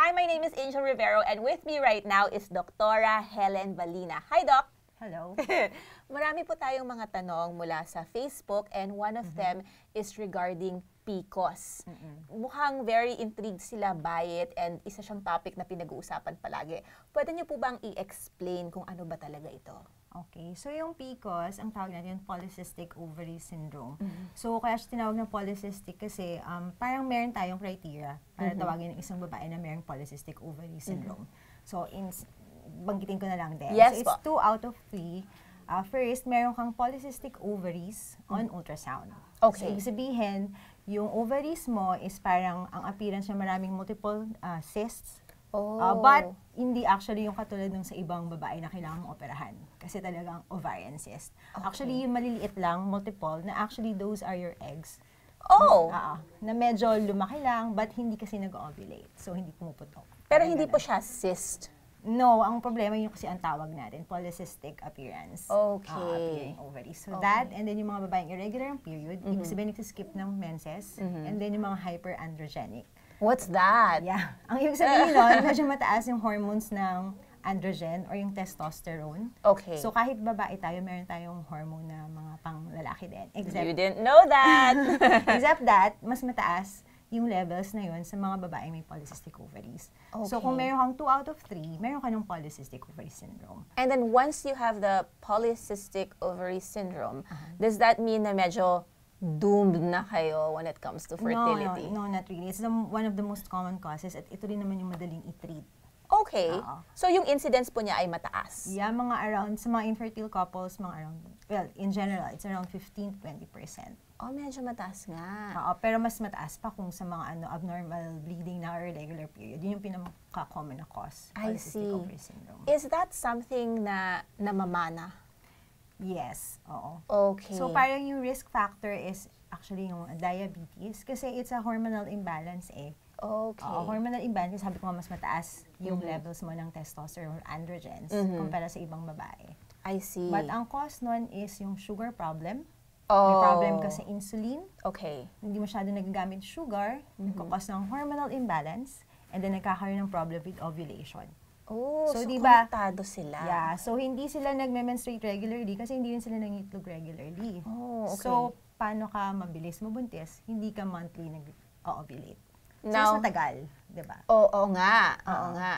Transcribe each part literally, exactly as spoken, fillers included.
Hi, my name is Angel Rivero, and with me right now is Doctora Helen Valina. Hi, Doc! Hello. Marami po tayong mga tanong mula sa Facebook, and one of mm-hmm. them is regarding P C O S. Mm-hmm. Mukhang very intrigued sila by it, and isa siyang topic na pinag-uusapan palagi. Pwede niyo po bang i-explain kung ano ba talaga ito? Okay. So, yung P C O S, ang tawag natin yung polycystic ovary syndrome. Mm-hmm. So, kaya siya tinawag ng polycystic kasi um, parang meron tayong criteria para mm-hmm. tawagin ng isang babae na merong polycystic ovary syndrome. Mm-hmm. So, in, banggitin ko na lang din. Yes, so, it's two out of three. Uh, first, meron kang polycystic ovaries on mm-hmm. ultrasound. Okay. So, ibig sabihin, yung ovaries mo is parang ang appearance niya maraming multiple uh, cysts. Oh. Uh, but, hindi actually yung katulad ng sa ibang babae na kailangan mong operahan. Kasi talagang ovarian cyst. Okay. Actually, yung maliliit lang, multiple, na actually those are your eggs. Oh! Uh, na medyo lumaki lang, but hindi kasi nag-ovulate. So, hindi pumuputok. Pero Kaya hindi ganun. po siya cyst? No, ang problema yung kasi ang tawag natin, polycystic appearance. Okay. Uh, appearing ovary. So, okay. that, and then yung mga babaeng irregular ang period, mm-hmm. ibig sabihin nagsiskip ng menses, mm-hmm. and then yung mga hyperandrogenic. What's that? Yeah. Ang ibig sabihin nun, medyo mataas yung hormones ng androgen or yung testosterone. Okay. So, kahit babae tayo, meron tayong hormone na mga pang lalaki din. Except, you didn't know that! Except that, mas mataas yung levels na yun sa mga babae may polycystic ovaries. Okay. So, kung meron kang two out of three, meron ka ng polycystic ovary syndrome. And then, once you have the polycystic ovary syndrome, uh-huh. does that mean na medyo doomed na kayo when it comes to fertility? No, no, no, not really. It's the, one of the most common causes at ito rin naman yung madaling i-treat. Okay. Uh-oh. So, yung incidence po niya ay mataas? Yeah, mga around, sa mga infertile couples, mga around, well, in general, it's around fifteen to twenty percent. Oh, medyo mataas nga. Oo, pero mas mataas pa kung sa mga ano abnormal bleeding na or irregular period. Yun yung pinaka-common na cause. I see. Ovary syndrome. Is that something na namamana? Yes, oo. Okay. So, parang yung risk factor is actually yung diabetes kasi it's a hormonal imbalance eh. Okay. Oo, hormonal imbalance, sabi ko nga mas mataas yung mm-hmm. levels mo ng testosterone or androgens mm-hmm. kumpara sa ibang babae. I see. But ang cause nun is yung sugar problem. Oh. May problem ka sa insulin. Okay. Hindi masyado nagagamit sugar, mm-hmm. nagkakos ng hormonal imbalance, and then nagkakaroon ng problem with ovulation. Oh, so, so diba, konektado sila. Yeah, so hindi sila nagme-menstruate regularly kasi hindi rin sila nangitlog regularly. Oh, okay. So, paano ka mabilis mabuntis? Hindi ka monthly nag-ovulate. So, mas matagal, diba? Oo, oo nga, uh-huh. oo nga.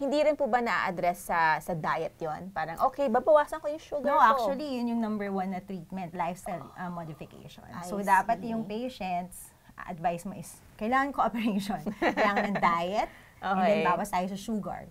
Hindi rin po ba na-address sa, sa diet yon? Parang, okay, babawasan ko yung sugar no, ko. No, actually, yun yung number one na treatment, lifestyle oh. uh, modification. I so, see. Dapat yung patients, advice mo is, kailangan cooperation. Kailangan ng diet, okay. and then bawas tayo sa sugar.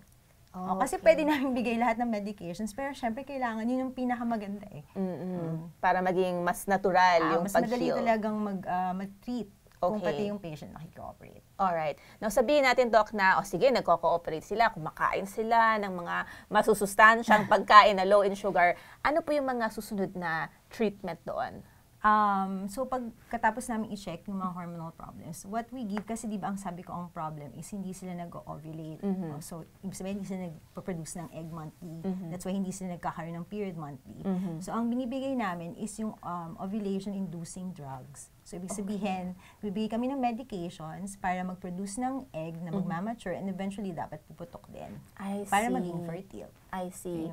Oh, kasi okay. pwede namin bigay lahat ng medications, pero syempre kailangan yun yung pinakamaganda eh. Mm-hmm. Mm. Para maging mas natural ah, yung pag-heal. Mas pag madali talagang mag, uh, mag-treat okay. kung pati yung patient nakikooperate. Alright. Now sabihin natin, Doc, na o oh, sige, nagko-cooperate sila, kumakain sila ng mga masusustansyang pagkain na low in sugar. Ano po yung mga susunod na treatment doon? Um, so, pagkatapos namin i-check yung mga hormonal problems, what we give, kasi diba ang sabi ko ang problem is hindi sila nag-ovulate. Mm-hmm. So, ibig sabihin, hindi sila nag-produce ng egg monthly. Mm-hmm. That's why hindi sila nagkakaroon ng period monthly. Mm-hmm. So, ang binibigay namin is yung um, ovulation-inducing drugs. So, ibig sabihin, okay. bibigay kami ng medications para mag-produce ng egg na mm-hmm. magmamature and eventually dapat puputok din. I para see. Maging fertile. I see.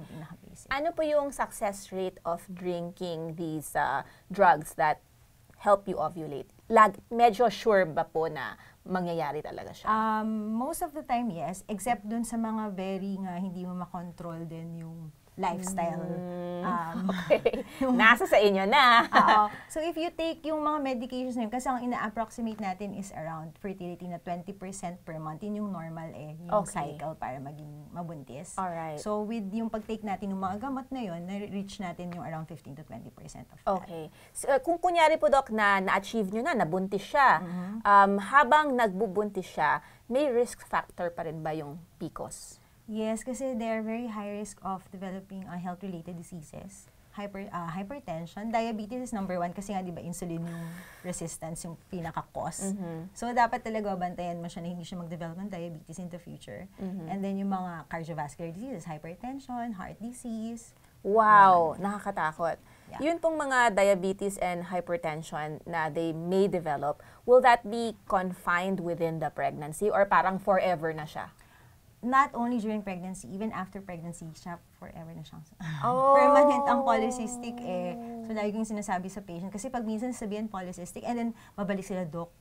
Ano po yung success rate of drinking these uh, drugs that help you ovulate? Lag, medyo sure ba po na mangyayari talaga siya? Um, most of the time, yes. Except dun sa mga very nga hindi mo makontrol din yung lifestyle. Mm, um, okay. Nasa sa inyo na. Oo. So, if you take yung mga medications na yun, kasi ang ina-approximate natin is around fertility na twenty percent per month. Yun yung normal eh. Yung okay. cycle para maging mabuntis. Alright. So, with yung pag-take natin ng mga gamot na yun, na-reach natin yung around fifteen to twenty percent of that. Okay. So, uh, kung kunyari po, Doc, na na-achieve nyo na, nabuntis siya, mm-hmm. um, habang nagbubuntis siya, may risk factor pa rin ba yung P C O S? Yes, kasi they are very high risk of developing uh, health-related diseases. Hyper, uh, hypertension, diabetes is number one kasi nga, di ba, insulin yung resistance, yung pinaka-cause. Mm-hmm. So, dapat talaga bantayan mo siya na hindi siya mag-develop ng diabetes in the future. Mm-hmm. And then, yung mga cardiovascular diseases, hypertension, heart disease. Wow! Um, nakakatakot. Yeah. Yun pong mga diabetes and hypertension na they may develop, will that be confined within the pregnancy or parang forever na siya? not only during pregnancy, even after pregnancy, siya forever na siyang oh. permanent ang polycystic eh. So, lagi kong sinasabi sa patient. Kasi pag minsan sabihin polycystic, and then babalik sila, Doc,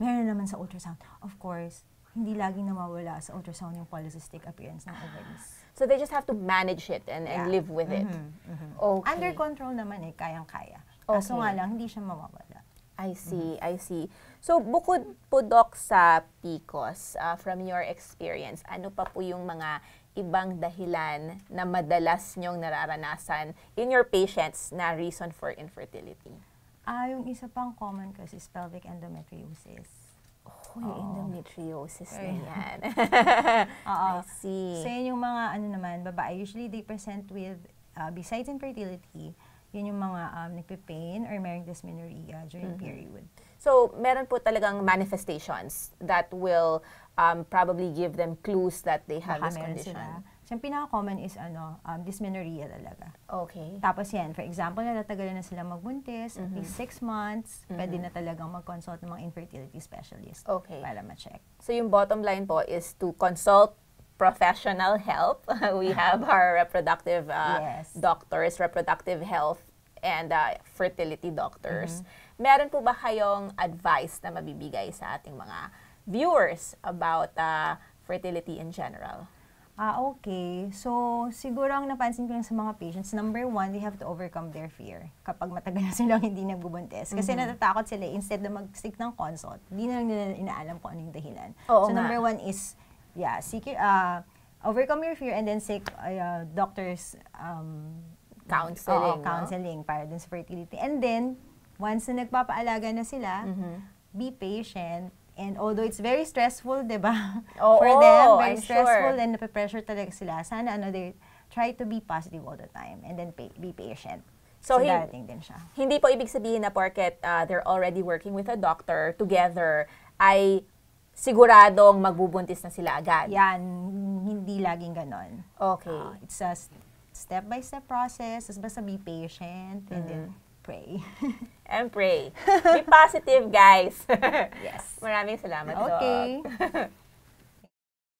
meron naman sa ultrasound. Of course, hindi laging namawala sa ultrasound yung polycystic appearance ng ovaries. So, they just have to manage it and, yeah. and live with it. Mm-hmm, mm-hmm. Okay. Under control naman eh, kayang-kaya. Okay. Kaso nga lang, hindi siya mawawala. I see, mm-hmm. I see. So, bukod po, Doc, sa P C O S, uh, from your experience, ano pa po yung mga ibang dahilan na madalas nyong nararanasan in your patients na reason for infertility? Ah, yung isa pang common kasi is pelvic endometriosis. Oh, yung oh. endometriosis na yan. I see. So, yun yung mga, ano naman, babae, usually they present with, uh, besides infertility, yun yung mga um, nagpipain or merong dysmenorrhea during mm-hmm. period. So, meron po talagang manifestations that will um, probably give them clues that they have Baka this condition. Sila. So, yung pinaka-common is ano, um, dysmenorrhea talaga. Okay. Tapos yan, for example, natatagalan na sila magbuntis, mm-hmm. at least six months, mm-hmm. pwede na talagang mag-consult ng mga infertility specialist okay. para ma-check. So, yung bottom line po is to consult professional help. We have our reproductive uh, yes. doctors, reproductive health, and uh, fertility doctors. Mm-hmm. Meron po ba kayong advice na mabibigay sa ating mga viewers about uh, fertility in general? Ah, okay. So, siguro ang napansin ko lang sa mga patients, number one, they have to overcome their fear kapag matagal na silang hindi nagbubuntis. Kasi mm-hmm. natatakot sila, instead na mag-seek ng consult, hindi na lang nila inaalam kung anong dahilan. Oo, so, nga. Number one is, yeah, seek, uh, overcome your fear and then seek uh, doctors um, counseling, oo, counseling no? para dun sa fertility. And then, once na nagpapaalaga na sila, mm-hmm. be patient. And although it's very stressful, di ba? Oh, for them, very I'm stressful sure. and nape-pressure talaga sila. Sana ano, they try to be positive all the time and then pay, be patient. So, so darating din siya. Hindi po ibig sabihin na porket uh, they're already working with a doctor together, ay siguradong magbubuntis na sila agad. Yan, hindi laging ganon. Okay. Uh, it's a step-by-step -step process. Basta be patient mm-hmm. and then pray. And pray. Be positive, guys. Yes. Maraming salamat, Doc. Okay.